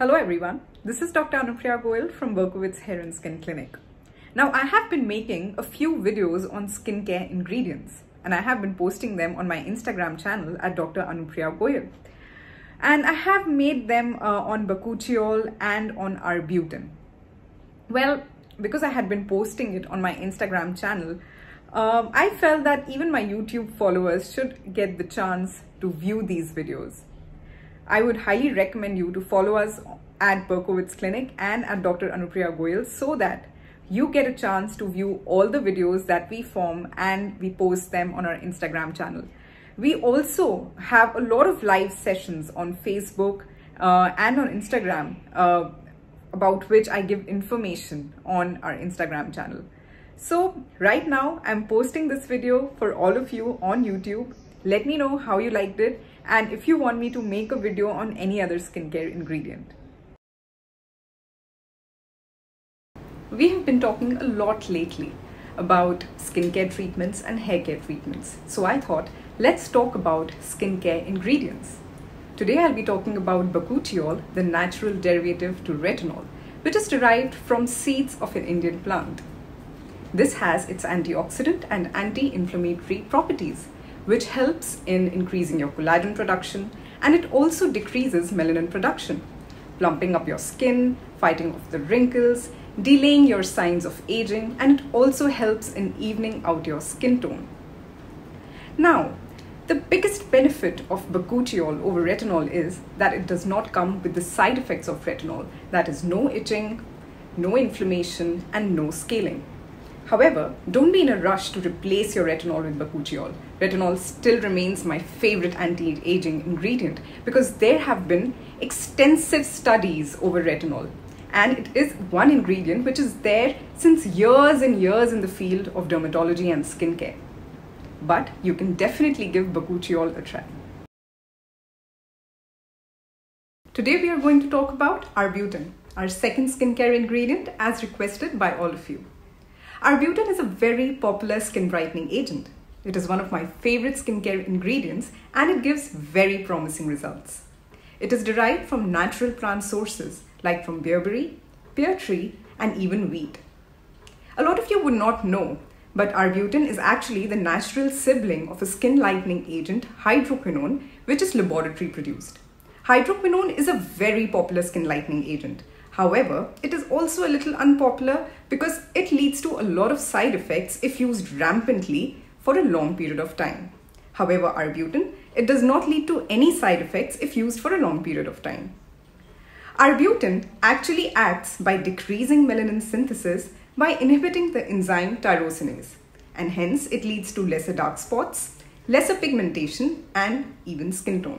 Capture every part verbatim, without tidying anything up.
Hello everyone, this is Doctor Anupriya Goel from Berkowits Hair and Skin Clinic. Now I have been making a few videos on skincare ingredients and I have been posting them on my Instagram channel at Doctor Anupriya Goel. And I have made them uh, on Bakuchiol and on Arbutin. Well, because I had been posting it on my Instagram channel, uh, I felt that even my YouTube followers should get the chance to view these videos. I would highly recommend you to follow us at Berkowits Clinic and at Doctor Anupriya Goel so that you get a chance to view all the videos that we form and we post them on our Instagram channel. We also have a lot of live sessions on Facebook uh, and on Instagram uh, about which I give information on our Instagram channel. So right now I'm posting this video for all of you on YouTube. Let me know how you liked it and if you want me to make a video on any other skincare ingredient. We have been talking a lot lately about skincare treatments and hair care treatments. So I thought, let's talk about skincare ingredients. Today I'll be talking about Bakuchiol, the natural derivative to retinol, which is derived from seeds of an Indian plant. This has its antioxidant and anti-inflammatory properties, which helps in increasing your collagen production, and it also decreases melanin production, plumping up your skin, fighting off the wrinkles, delaying your signs of aging, and it also helps in evening out your skin tone. Now, the biggest benefit of Bakuchiol over retinol is that it does not come with the side effects of retinol, that is no itching, no inflammation, and no scaling. However, don't be in a rush to replace your retinol with Bakuchiol. Retinol still remains my favorite anti-aging ingredient because there have been extensive studies over retinol, and it is one ingredient which is there since years and years in the field of dermatology and skincare. But you can definitely give Bakuchiol a try. Today we are going to talk about Arbutin, our second skincare ingredient as requested by all of you. Arbutin is a very popular skin brightening agent. It is one of my favorite skincare ingredients and it gives very promising results. It is derived from natural plant sources like from bearberry, pear tree, and even wheat. A lot of you would not know, but Arbutin is actually the natural sibling of a skin lightening agent hydroquinone, which is laboratory produced. Hydroquinone is a very popular skin lightening agent. However, it is also a little unpopular because it leads to a lot of side effects if used rampantly for a long period of time. However, Arbutin, it does not lead to any side effects if used for a long period of time. Arbutin actually acts by decreasing melanin synthesis by inhibiting the enzyme tyrosinase, and hence it leads to lesser dark spots, lesser pigmentation, and even skin tone.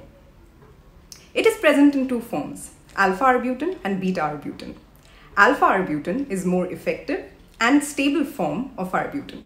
It is present in two forms: alpha-arbutin and beta-arbutin. Alpha-arbutin is more effective and stable form of arbutin.